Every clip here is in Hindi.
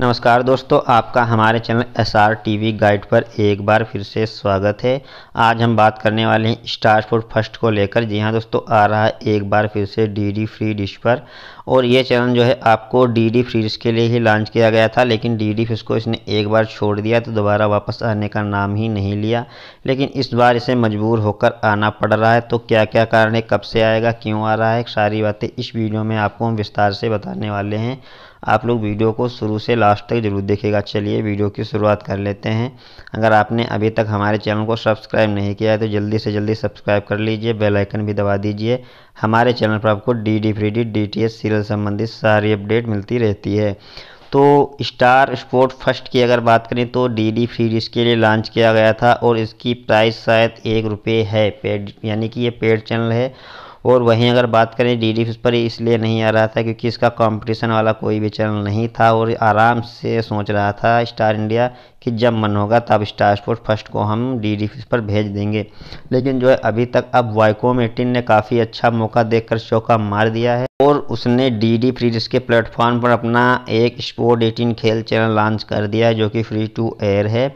नमस्कार दोस्तों, आपका हमारे चैनल एसआर टीवी गाइड पर एक बार फिर से स्वागत है। आज हम बात करने वाले हैं स्टार स्पोर्ट्स फर्स्ट को लेकर। जी हां दोस्तों, आ रहा है एक बार फिर से डीडी फ्री डिश पर। और ये चैनल जो है आपको डीडी फ्री डिश के लिए ही लॉन्च किया गया था, लेकिन डीडी फ्री को इसने एक बार छोड़ दिया तो दोबारा वापस आने का नाम ही नहीं लिया। लेकिन इस बार इसे मजबूर होकर आना पड़ रहा है। तो क्या क्या कारण है, कब से आएगा, क्यों आ रहा है, सारी बातें इस वीडियो में आपको हम विस्तार से बताने वाले हैं। आप लोग वीडियो को शुरू से लास्ट तक जरूर देखिएगा। चलिए वीडियो की शुरुआत कर लेते हैं। अगर आपने अभी तक हमारे चैनल को सब्सक्राइब नहीं किया है तो जल्दी से जल्दी सब्सक्राइब कर लीजिए, बेल आइकन भी दबा दीजिए। हमारे चैनल पर आपको DD free dish DTH serial संबंधित सारी अपडेट मिलती रहती है। तो स्टार स्पोर्ट फर्स्ट की अगर बात करें तो डीडी फ्री डिश के लिए लॉन्च किया गया था और इसकी प्राइस शायद ₹1 है पेड, यानी कि ये पेड चैनल है। और वहीं अगर बात करें डीडी फ्री पर इसलिए नहीं आ रहा था क्योंकि इसका कंपटीशन वाला कोई भी चैनल नहीं था। और आराम से सोच रहा था स्टार इंडिया कि जब मन होगा तब स्टार स्पोर्ट फर्स्ट को हम डीडी फ्री पर भेज देंगे। लेकिन जो है अभी तक अब Viacom18 ने काफ़ी अच्छा मौका देकर चौका मार दिया है और उसने डीडी फ्री डिश के प्लेटफॉर्म पर अपना एक Sports18 खेल चैनल लॉन्च कर दिया है जो कि फ्री टू एयर है।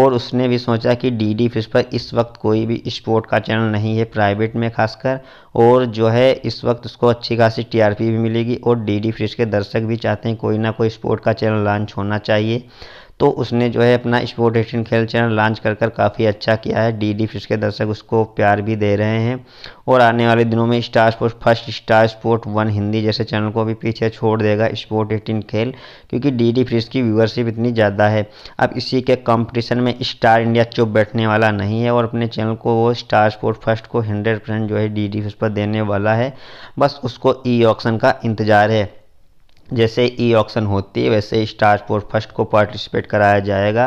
और उसने भी सोचा कि डीडी फ्री पर इस वक्त कोई भी स्पोर्ट का चैनल नहीं है, प्राइवेट में खासकर। और जो है इस वक्त उसको अच्छी खासी TRP भी मिलेगी और डीडी फ्री के दर्शक भी चाहते हैं कोई ना कोई स्पोर्ट का चैनल लॉन्च होना चाहिए। तो उसने जो है अपना Sports18 खेल चैनल लॉन्च कर काफ़ी अच्छा किया है। डीडी फ्री के दर्शक उसको प्यार भी दे रहे हैं। और आने वाले दिनों में star sports first, star sport one Hindi जैसे चैनल को भी पीछे छोड़ देगा Sports18 खेल, क्योंकि डीडी फ्री की व्यूअरशिप इतनी ज़्यादा है। अब इसी के कंपटीशन में स्टार इंडिया चुप बैठने वाला नहीं है और अपने चैनल को वो स्टार स्पोर्ट फर्स्ट को 100% जो है डीडी फ्री पर देने वाला है। बस उसको E-ऑक्शन का इंतज़ार है। जैसे E-ऑक्शन होती है वैसे स्टार स्पोर्ट फर्स्ट को पार्टिसिपेट कराया जाएगा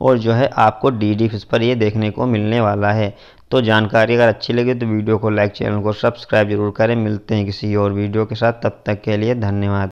और जो है आपको डीडी फ्री पर ये देखने को मिलने वाला है। तो जानकारी अगर अच्छी लगे तो वीडियो को लाइक, चैनल को सब्सक्राइब जरूर करें। मिलते हैं किसी और वीडियो के साथ, तब तक के लिए धन्यवाद।